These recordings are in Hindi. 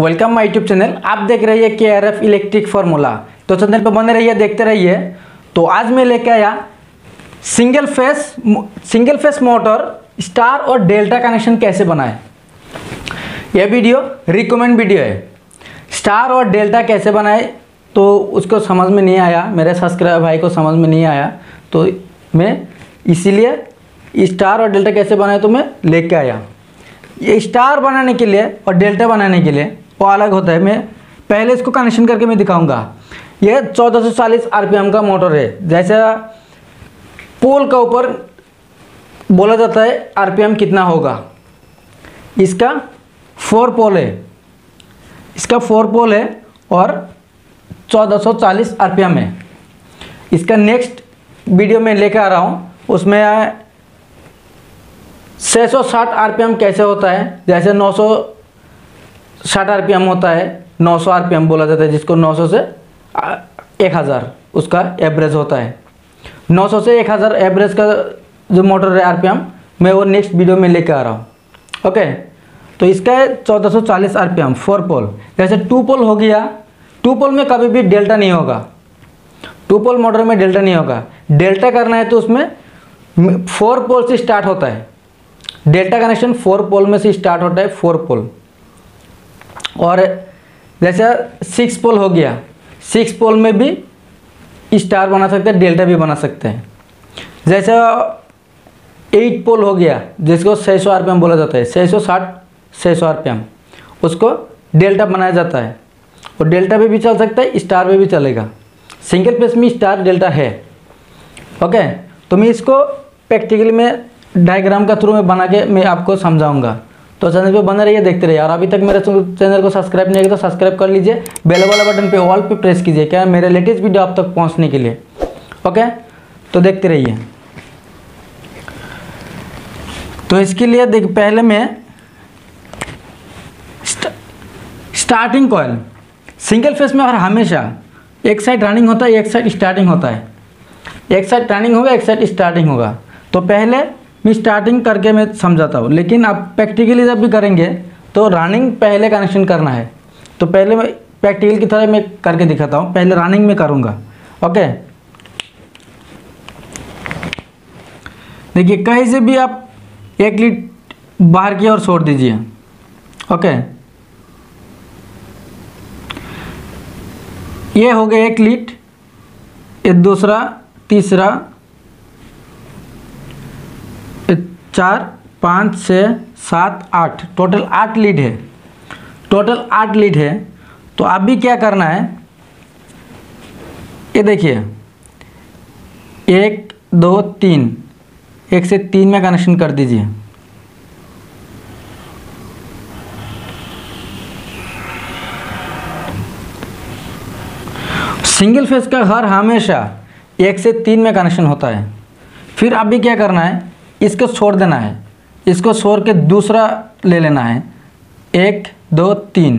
Welcome my YouTube channel. आप देख रहे हैं केआरएफ इलेक्ट्रिक फार्मूला, तो चैनल पर बने रहिए, देखते रहिए। तो आज मैं लेके आया सिंगल फेस मोटर स्टार और डेल्टा कनेक्शन कैसे बनाए। यह वीडियो रिकमेंड वीडियो है। स्टार और डेल्टा कैसे बनाए तो उसको समझ में नहीं आया, मेरे सब्सक्राइबर भाई को समझ में नहीं आया, तो मैं इसीलिए स्टार और डेल्टा कैसे बनाए तो मैं लेके आया। ये स्टार बनाने के लिए और डेल्टा बनाने के लिए वो अलग होता है। मैं पहले इसको कनेक्शन करके मैं दिखाऊंगा। यह 1440 आरपीएम का मोटर है। जैसा पोल का ऊपर बोला जाता है आरपीएम कितना होगा। इसका 4 पोल है, इसका 4 पोल है और 1440 आरपीएम है। इसका नेक्स्ट वीडियो में लेकर आ रहा हूँ, उसमें 660 आरपीएम कैसे होता है। जैसे 960 आरपीएम होता है, 900 आरपीएम बोला जाता है, जिसको 900 से 1000 उसका एवरेज होता है। 900 से 1000 एवरेज का जो मोटर है आरपीएम, मैं वो नेक्स्ट वीडियो में लेकर आ रहा हूँ। ओके, तो इसका है 1440 आरपीएम 4 पोल। जैसे 2 पोल हो गया, 2 पोल में कभी भी डेल्टा नहीं होगा, 2 पोल मोटर में डेल्टा नहीं होगा। डेल्टा करना है तो उसमें 4 पोल से स्टार्ट होता है। डेल्टा कनेक्शन 4 पोल में से स्टार्ट होता है, 4 पोल। और जैसे 6 पोल हो गया, 6 पोल में भी स्टार बना सकते हैं, डेल्टा भी बना सकते हैं। जैसे 8 पोल हो गया, जिसको 600 आरपीएम बोला जाता है, 660 आरपीएम, उसको डेल्टा बनाया जाता है। और डेल्टा पे भी चल सकता है, स्टार पे भी चलेगा। सिंगल फेस में स्टार डेल्टा है। ओके, तो मैं इसको प्रैक्टिकली में डायग्राम का थ्रू में बना के मैं आपको समझाऊंगा। तो चैनल पे बने रहिए, देखते रहिए। और अभी तक मेरे चैनल को सब्सक्राइब नहीं किया तो सब्सक्राइब कर लीजिए, बेल वाला बटन पे ऑल पे प्रेस कीजिए, क्या मेरे लेटेस्ट वीडियो आप तक पहुंचने के लिए। ओके, तो देखते रहिए। तो इसके लिए पहले मैं स्टार्टिंग कॉइल, सिंगल फेस में और हमेशा एक साइड रनिंग होता है, एक साइड स्टार्टिंग होता है। एक साइड रनिंग होगा, एक साइड स्टार्टिंग होगा। तो पहले मैं स्टार्टिंग करके मैं समझाता हूँ, लेकिन आप प्रैक्टिकली जब भी करेंगे तो रनिंग पहले कनेक्शन करना है। तो पहले मैं प्रैक्टिकल की तरह मैं करके दिखाता हूँ, पहले रनिंग में करूँगा। ओके, देखिए कहीं से भी आप एक लीड बाहर की ओर छोड़ दीजिए। ओके, ये हो गया 1 लीड, ये दूसरा, तीसरा, 4 5 6 7 8, टोटल 8 लीड है। टोटल 8 लीड है। तो अभी क्या करना है, ये देखिए 1 2 3, 1 से 3 में कनेक्शन कर दीजिए। सिंगल फेस का हर हमेशा 1 से 3 में कनेक्शन होता है। फिर अभी क्या करना है, इसको छोड़ देना है, इसको छोड़ के दूसरा ले लेना है, 1 2 3।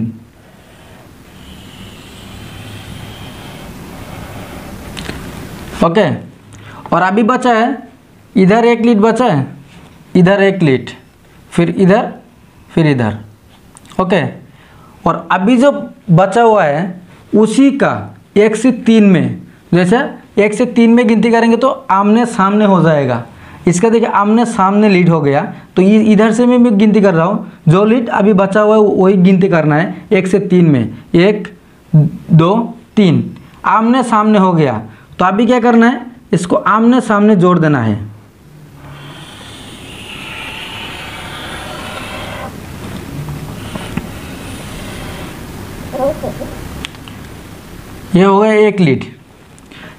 ओके, और अभी बचा है इधर 1 लीड बचा है, इधर 1 लीड, फिर इधर, फिर इधर। ओके, और अभी जो बचा हुआ है उसी का 1 से 3 में, जैसे 1 से 3 में गिनती करेंगे तो आमने सामने हो जाएगा। इसका देखिए आमने सामने लीड हो गया। तो इधर से मैं गिनती कर रहा हूँ, जो लीड अभी बचा हुआ है वही गिनती करना है 1 से 3 में, 1 2 3, आमने सामने हो गया। तो अभी क्या करना है, इसको आमने सामने जोड़ देना है। ये हो गया 1 लीड।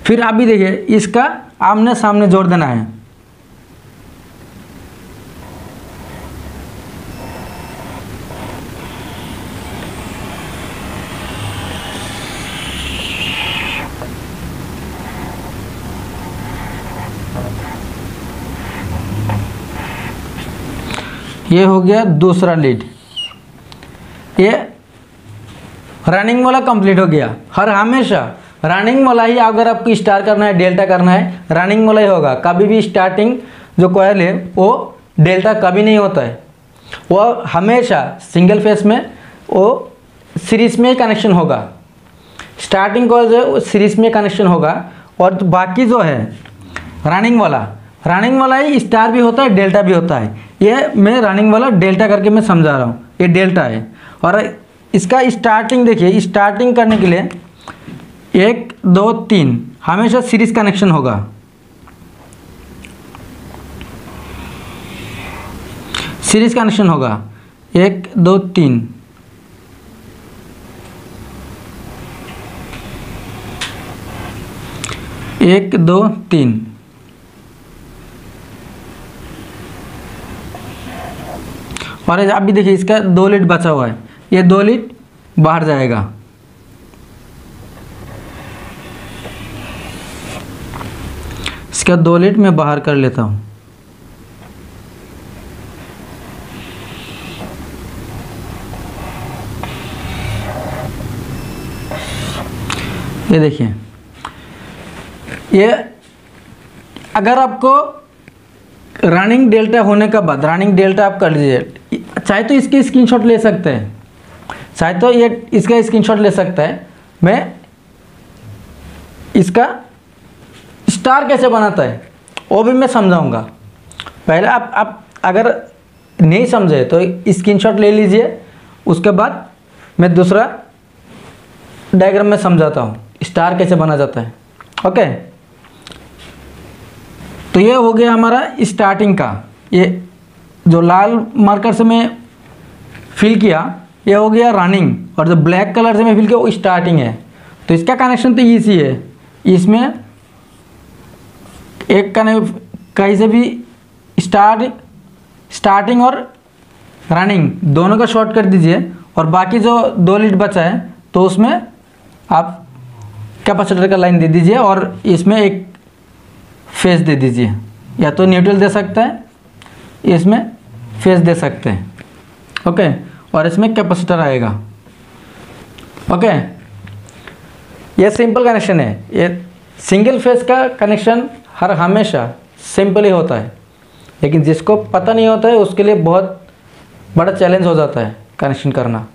फिर अभी देखिए इसका आमने सामने जोड़ देना है। ये हो गया दूसरा लीड। ये रनिंग वाला कंप्लीट हो गया। हर हमेशा रनिंग वाला ही, अगर आपको स्टार करना है, डेल्टा करना है, रनिंग वाला ही होगा। कभी भी स्टार्टिंग जो कॉयल है वो डेल्टा कभी नहीं होता है, वो हमेशा सिंगल फेस में वो सीरीज में कनेक्शन होगा, स्टार्टिंग का जो सीरीज में कनेक्शन होगा, और तो बाकी जो है रनिंग वाला ही स्टार भी होता है डेल्टा भी होता है। यह मैं रनिंग वाला डेल्टा करके मैं समझा रहा हूँ, ये डेल्टा है। और इसका स्टार्टिंग देखिए, स्टार्टिंग करने के लिए 1 2 3 हमेशा सीरीज कनेक्शन होगा। सीरीज कनेक्शन होगा 1 2 3। एक दो तीन और आप भी देखिए इसका 2 लीड बचा हुआ है, ये 2 लीड बाहर जाएगा। इसका 2 लीड मैं बाहर कर लेता हूँ। ये देखिए, ये अगर आपको रनिंग डेल्टा होने के बाद रनिंग डेल्टा आप कर लीजिए, चाहे तो इसकी स्क्रीनशॉट ले सकते हैं, चाहे तो ये इसका स्क्रीनशॉट ले सकता है। मैं इसका स्टार कैसे बनाता है वो भी मैं समझाऊंगा। पहले आप अगर नहीं समझे तो स्क्रीनशॉट ले लीजिए, उसके बाद मैं दूसरा डायग्राम में समझाता हूँ स्टार कैसे बना जाता है। ओके, तो ये हो गया हमारा स्टार्टिंग का, ये जो लाल मार्कर से मैं फिल किया ये हो गया रनिंग, और जो ब्लैक कलर से मैं फिल किया वो स्टार्टिंग है। तो इसका कनेक्शन तो ईजी है, इसमें एक कहीं से भी स्टार्टिंग और रनिंग दोनों का शॉर्ट कर दीजिए, और बाकी जो 2 लीड बचा है तो उसमें आप कैपेसिटर का लाइन दे दीजिए, और इसमें एक फेस दे दीजिए, या तो न्यूट्रल दे सकते हैं, इसमें फेस दे सकते हैं। ओके, और इसमें कैपेसिटर आएगा। ओके, ये सिंपल कनेक्शन है। ये सिंगल फेस का कनेक्शन हर हमेशा सिंपल ही होता है, लेकिन जिसको पता नहीं होता है उसके लिए बहुत बड़ा चैलेंज हो जाता है कनेक्शन करना।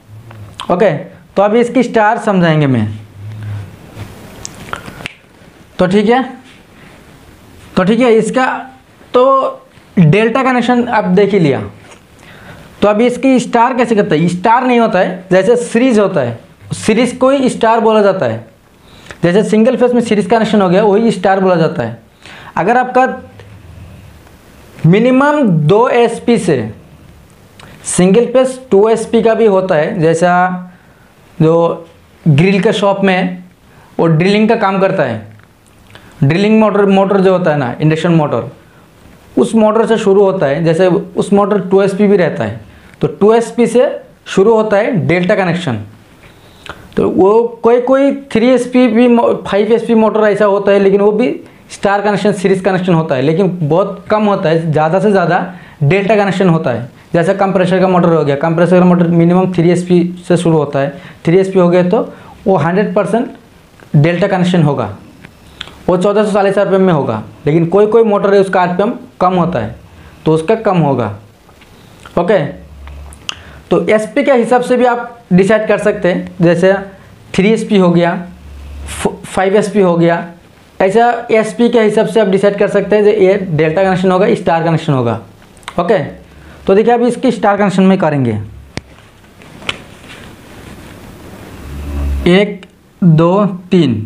ओके, तो अब इसकी स्टार समझाएंगे मैं। तो ठीक है इसका तो डेल्टा कनेक्शन आप देख ही लिया। तो अब इसकी स्टार कैसे करते हैं? स्टार नहीं होता है, जैसे सीरीज होता है, सीरीज को ही स्टार बोला जाता है। जैसे सिंगल फेस में सीरीज कनेक्शन हो गया वही स्टार बोला जाता है। अगर आपका मिनिमम 2 SP से सिंगल फेस 2 SP का भी होता है, जैसा जो ग्रिल का शॉप में है वो ड्रिलिंग का काम करता है, ड्रिलिंग मोटर जो होता है ना, इंडक्शन मोटर, उस मोटर से शुरू होता है। जैसे उस मोटर 2 SP भी रहता है, तो 2 SP से शुरू होता है डेल्टा कनेक्शन। तो वो कोई 3 SP भी 5 SP मोटर ऐसा होता है, लेकिन वो भी स्टार कनेक्शन सीरीज कनेक्शन होता है, लेकिन बहुत कम होता है। ज़्यादा से ज़्यादा डेल्टा कनेक्शन होता है। जैसे कंप्रेसर का मोटर हो गया, कंप्रेसर का मोटर मिनिमम 3 SP से शुरू होता है, 3 SP हो गया तो वो 100% डेल्टा कनेक्शन होगा, वो 1440 RPM में होगा। लेकिन कोई मोटर है उसका RPM कम होता है, तो उसका कम होगा। ओके, तो SP के हिसाब से भी आप डिसाइड कर सकते हैं। जैसे 3 SP हो गया, 5 SP हो गया, ऐसा SP के हिसाब से आप डिसाइड कर सकते हैं जो ये डेल्टा कनेक्शन होगा, स्टार कनेक्शन होगा। ओके, तो देखिए अभी इसकी स्टार कनेक्शन में करेंगे 1 2 3।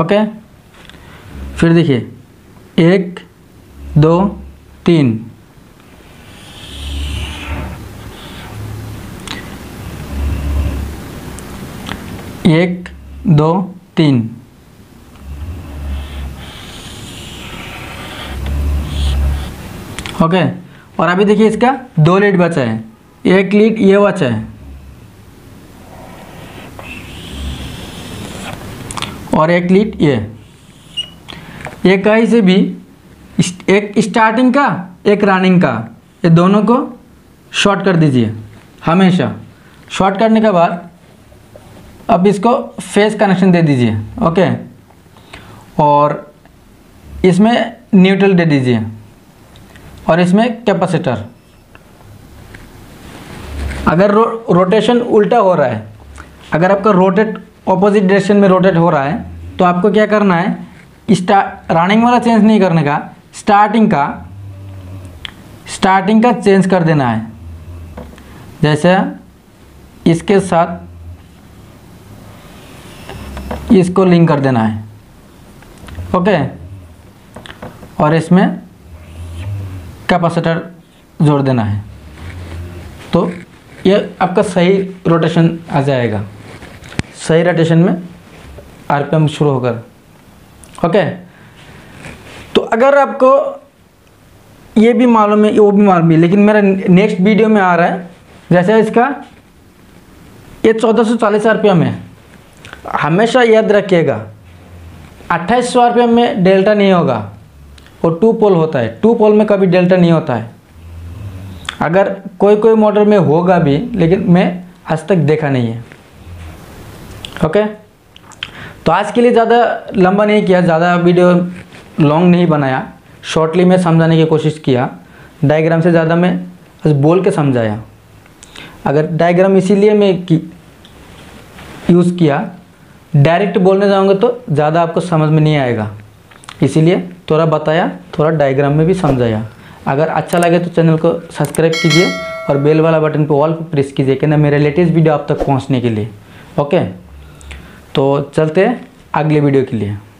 ओके, फिर देखिए 1 2 3, 1 2 3, ओके। और अभी देखिए इसका 2 लीड बचा है, 1 लीड ये बचा है और 1 लीड ये कहीं से भी एक स्टार्टिंग का एक रनिंग का, ये दोनों को शॉर्ट कर दीजिए हमेशा। शॉर्ट करने के बाद अब इसको फेस कनेक्शन दे दीजिए। ओके, और इसमें न्यूट्रल दे दीजिए, और इसमें कैपेसिटर, अगर रोटेशन उल्टा हो रहा है, अगर आपका रोटेट ऑपोजिट डायरेक्शन में रोटेट हो रहा है तो आपको क्या करना है, रनिंग वाला चेंज नहीं करने का, स्टार्टिंग का चेंज कर देना है। जैसे इसके साथ इसको लिंक कर देना है, ओके, और इसमें कैपेसिटर जोड़ देना है, तो ये आपका सही रोटेशन आ जाएगा, सही रोटेशन में आरपीएम शुरू होकर, ओके। तो अगर आपको ये भी मालूम है, वो भी मालूम है, लेकिन मेरा नेक्स्ट वीडियो में आ रहा है, जैसे इसका ये 1440 आरपीएम है, हमेशा याद रखिएगा 2800 आरपीएम में डेल्टा नहीं होगा, वो टू पोल होता है, टू पोल में कभी डेल्टा नहीं होता है, अगर कोई मोटर में होगा भी, लेकिन मैं आज तक देखा नहीं है, ओके। तो आज के लिए ज़्यादा लंबा नहीं किया, ज़्यादा वीडियो लॉन्ग नहीं बनाया, शॉर्टली मैं समझाने की कोशिश किया, डायग्राम से ज़्यादा मैं बोल के समझाया। अगर डायग्राम इसीलिए मैं यूज़ किया, डायरेक्ट बोलने जाऊँगा तो ज़्यादा आपको समझ में नहीं आएगा, इसीलिए थोड़ा बताया, थोड़ा डायग्राम में भी समझाया। अगर अच्छा लगे तो चैनल को सब्सक्राइब कीजिए और बेल वाला बटन पर ऑल पर प्रेस कीजिए कि ना मेरे लेटेस्ट वीडियो आप तक पहुंचने के लिए, ओके। तो चलते हैं अगले वीडियो के लिए।